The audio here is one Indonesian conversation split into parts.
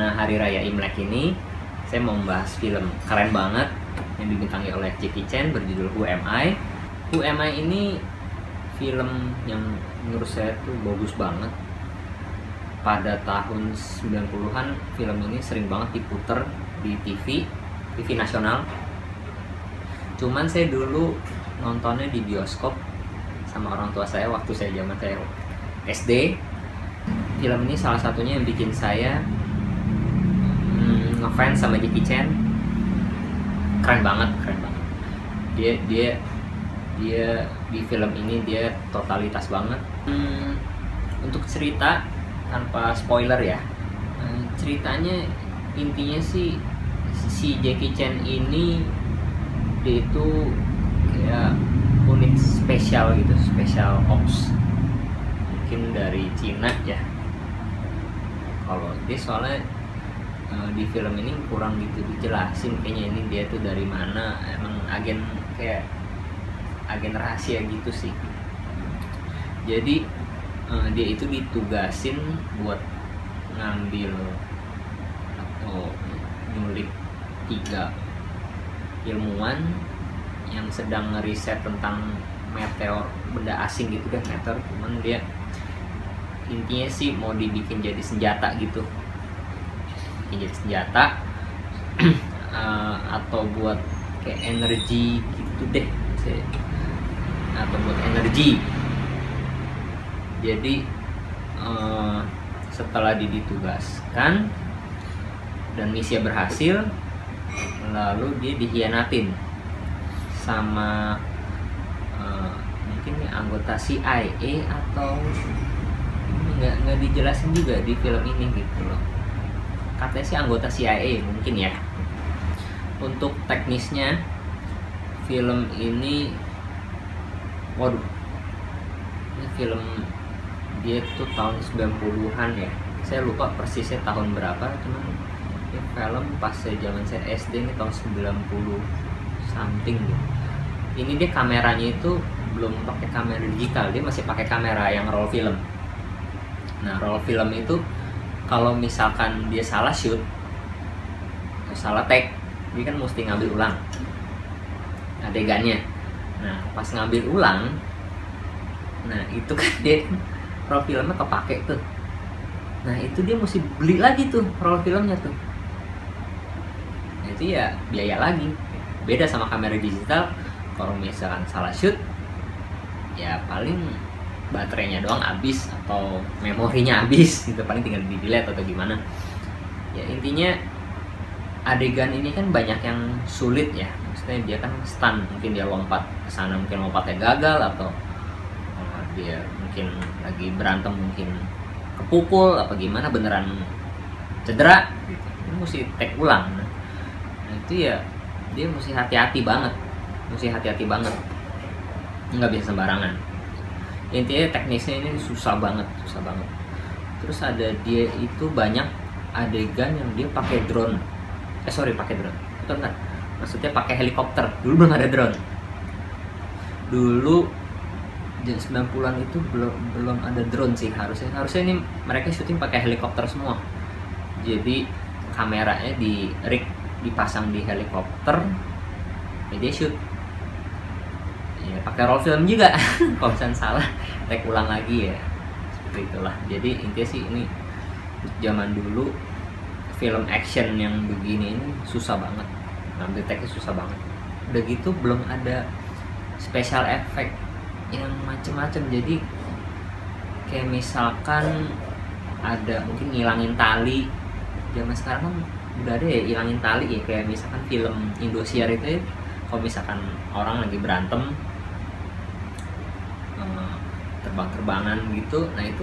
suasana Hari Raya Imlek ini, saya mau membahas film keren banget yang dibintangi oleh Jackie Chan berjudul Who Am I. Who Am I ini film yang menurut saya tuh bagus banget. Pada tahun 90-an film ini sering banget diputer di TV nasional. Cuman saya dulu nontonnya di bioskop sama orang tua saya waktu saya zaman saya SD. Film ini salah satunya yang bikin saya ngefans sama Jackie Chan. Keren banget. Dia di film ini dia totalitas banget. Untuk cerita tanpa spoiler ya, ceritanya intinya sih si Jackie Chan ini dia itu kayak unit spesial gitu, special ops mungkin dari Cina ya. Kalau dia soalnya di film ini kurang gitu dijelasin kayaknya ini dia tuh dari mana, emang agen rahasia gitu sih. Jadi dia itu ditugasin buat ngambil atau nyulik 3 ilmuwan yang sedang ngeriset tentang meteor, benda asing gitu kan, meteor. Cuman dia intinya sih mau dibikin jadi senjata gitu, bikin jadi senjata atau buat kayak energi gitu deh, atau buat energi. Jadi setelah ditugaskan dan misi berhasil, lalu dia dikhianatin sama mungkin anggota CIA atau nggak dijelasin juga di film ini gitu loh. Katanya sih anggota CIA mungkin ya. Untuk teknisnya film ini, waduh, ini film dia tuh tahun 90-an ya. Saya lupa persisnya tahun berapa, cuman ya film pas zaman saya SD ini tahun 90 something gitu. Ini dia kameranya itu belum pakai kamera digital, dia masih pakai kamera yang roll film. Nah, roll film itu kalau misalkan dia salah shoot, salah take, dia kan mesti ngambil ulang adegannya. Nah, pas ngambil ulang, nah itu kan dia roll filmnya kepake tuh. Nah itu dia mesti beli lagi tuh roll filmnya tuh. Nah, itu ya biaya lagi. Beda sama kamera digital, kalau misalkan salah shoot, ya paling baterainya doang habis atau memorinya habis gitu, paling tinggal di-delete atau gimana. Ya intinya adegan ini kan banyak yang sulit ya. Maksudnya dia kan stunt, mungkin dia lompat ke sana, mungkin lompatnya gagal atau dia mungkin lagi berantem, mungkin kepukul apa gimana, beneran cedera gitu. Dia mesti take ulang. Nah, itu ya dia mesti hati-hati banget, nggak bisa sembarangan. Intinya teknisnya ini susah banget. Terus ada dia itu banyak adegan yang dia pakai drone, betul nggak? Maksudnya pakai helikopter. Dulu belum ada drone, dulu 90-an itu belum ada drone sih. Harusnya ini mereka syuting pakai helikopter semua. Jadi kameranya di rig, dipasang di helikopter, ya dia shoot ya pakai roll film juga. Kalau misalnya salah take ulang lagi ya, seperti itulah. Jadi intinya sih ini zaman dulu film action yang begini ini susah banget, ngambil take susah banget. Udah gitu belum ada special effect yang macem-macem. Jadi kayak misalkan ada mungkin ngilangin tali, zaman sekarang kan udah ada ya ngilangin tali ya. Kayak misalkan film Indosiar itu ya, kalau misalkan orang lagi berantem terbang-terbangan gitu, nah itu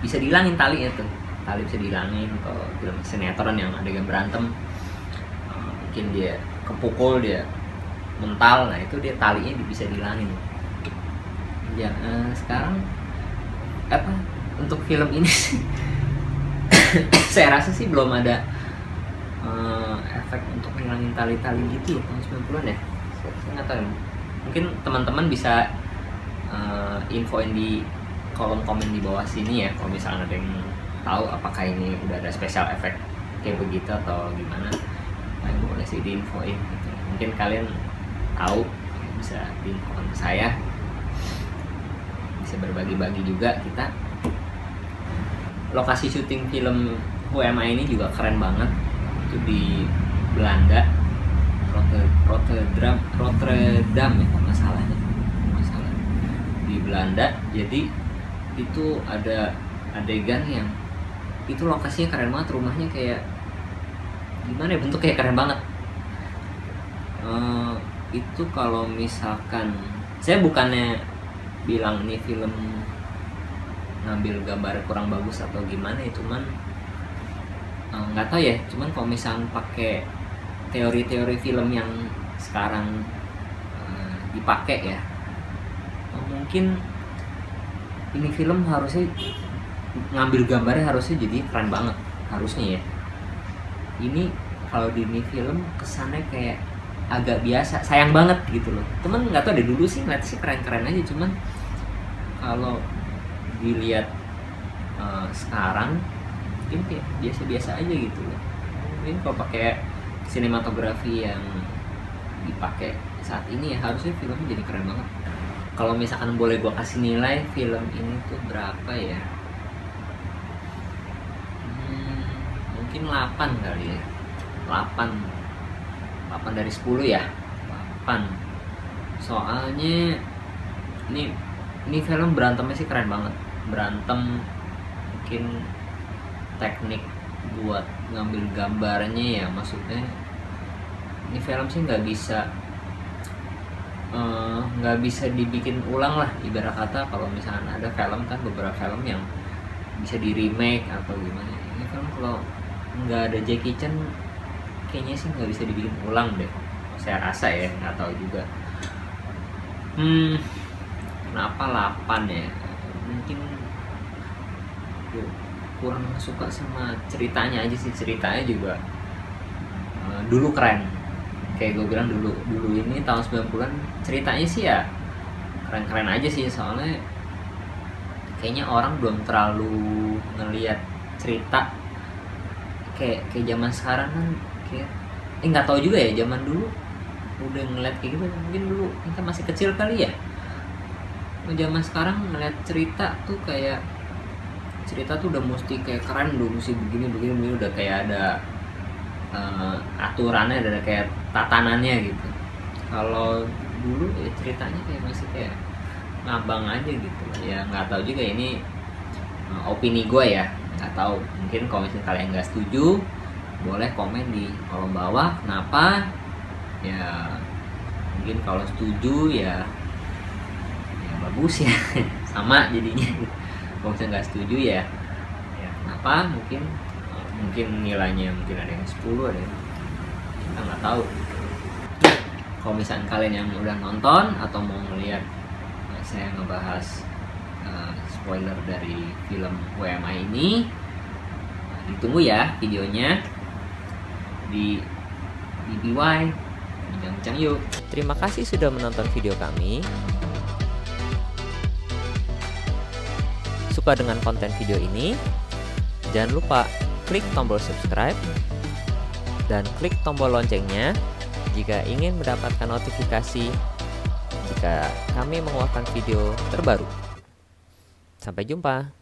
bisa dihilangin talinya tuh, tali bisa dihilangin. Kalau film sinetron yang adegan berantem mungkin dia kepukul, dia mental, nah itu dia talinya bisa dihilangin ya. Sekarang apa untuk film ini sih saya rasa sih belum ada efek untuk menghilangin tali-tali gitu ya, tahun 90-an ya. Saya nggak tahu, mungkin teman-teman bisa infoin di kolom komen di bawah sini ya kalau misalnya ada yang tahu apakah ini udah ada special effect kayak begitu atau gimana, boleh sih diinfoin gitu. Mungkin kalian tahu, bisa diinfoin ke saya, bisa berbagi-bagi juga kita. Lokasi syuting film Who Am I ini juga keren banget, itu di Belanda, Rotterdam ya kalau nggak salah, di Belanda. Jadi itu ada adegan yang itu lokasinya keren banget, rumahnya kayak gimana ya, bentuknya keren banget. Itu kalau misalkan saya bukannya bilang nih film ngambil gambar kurang bagus atau gimana ya, cuman nggak tahu ya, cuman kalau misalkan pakai teori-teori film yang sekarang dipakai ya, mungkin ini film harusnya ngambil gambarnya harusnya jadi keren banget harusnya ya. Ini kalau di ini film kesannya kayak agak biasa, sayang banget gitu loh. Temen nggak tahu deh, dulu sih ngeliat sih keren-keren aja, cuman kalau dilihat sekarang mungkin kayak biasa-biasa aja gitu loh. Mungkin kalau pakai sinematografi yang dipakai saat ini ya, harusnya filmnya jadi keren banget. Kalau misalkan boleh gua kasih nilai film ini tuh berapa ya? Mungkin 8 kali ya, 8 dari 10 ya, 8. Soalnya ini film berantemnya sih keren banget, berantem, mungkin teknik buat ngambil gambarnya ya, maksudnya ini film sih nggak bisa dibikin ulang lah, ibarat kata. Kalau misalnya ada film kan beberapa film yang bisa di remake atau gimana, ini film kalau nggak ada Jackie Chan kayaknya sih nggak bisa dibikin ulang deh, saya rasa ya, nggak tahu juga. Kenapa 8 ya, mungkin kurang suka sama ceritanya aja sih. Ceritanya juga dulu keren, kayak gue bilang dulu ini tahun 90-an, ceritanya sih ya keren-keren aja sih, soalnya kayaknya orang belum terlalu ngelihat cerita kayak zaman sekarang kan, kayak nggak tahu juga ya, zaman dulu udah ngeliat kayak gitu, mungkin dulu kita masih kecil kali ya. Zaman sekarang ngeliat cerita tuh kayak cerita tuh udah mesti kayak keren, udah mesti begini, udah kayak ada aturannya, ada kayak tatanannya gitu. Kalau dulu ya ceritanya kayak masih kayak ngabang aja gitu ya, nggak tahu juga, ini opini gue ya, nggak tahu. Mungkin kalau misalnya kalian nggak setuju boleh komen di kolom bawah kenapa ya, mungkin kalau setuju ya bagus ya sama jadinya, kalau misalnya nggak setuju ya kenapa, mungkin nilainya mungkin ada yang 10, ada yang kita nggak tahu. Kalau misalnya kalian yang udah nonton atau mau melihat saya ngebahas spoiler dari film Who Am I ini, ditunggu ya videonya di BBY Bincang-bincang yuk. Terima kasih sudah menonton video kami. Suka dengan konten video ini, jangan lupa klik tombol subscribe dan klik tombol loncengnya jika ingin mendapatkan notifikasi jika kami mengeluarkan video terbaru. Sampai jumpa.